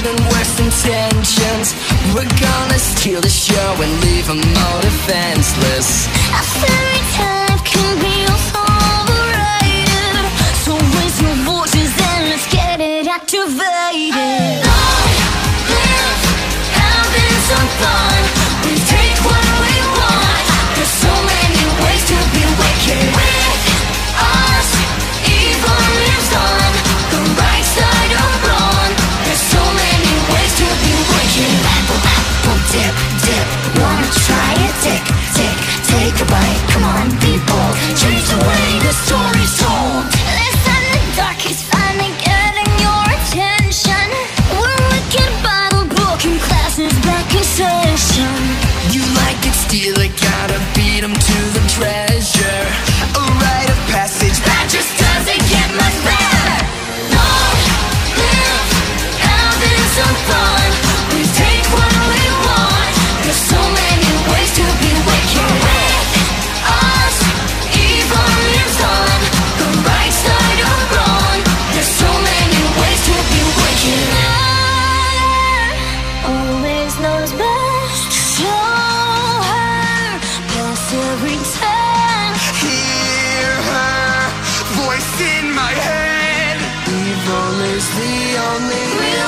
even worse intentions. We're gonna steal the show and leave them all defenseless. I feel like can be overrated, so raise your voices and let's get it activated. Live, having some fun. We take what we want. There's so many ways to be wicked. With us, evil lives on. The right side of wrong. There's so many ways to be wicked. Apple, apple, dip, dip. Wanna try it? Tick, tick, take a bite. Come on, be bold. Change the way the story's told. Listen, the dark is finally getting your attention. We're wicked by the book and class is back in session. You like it, steal it, gotta beat 'em to the treasure. A rite of passage that just doesn't get much better. Long live having some fun. We take what we want. There's so many ways to be wicked. With us, evil lives on. The right side of wrong. There's so many ways to be wicked. Mother always knows best. Show her past every turn. Hear her voice in my head. Evil is the only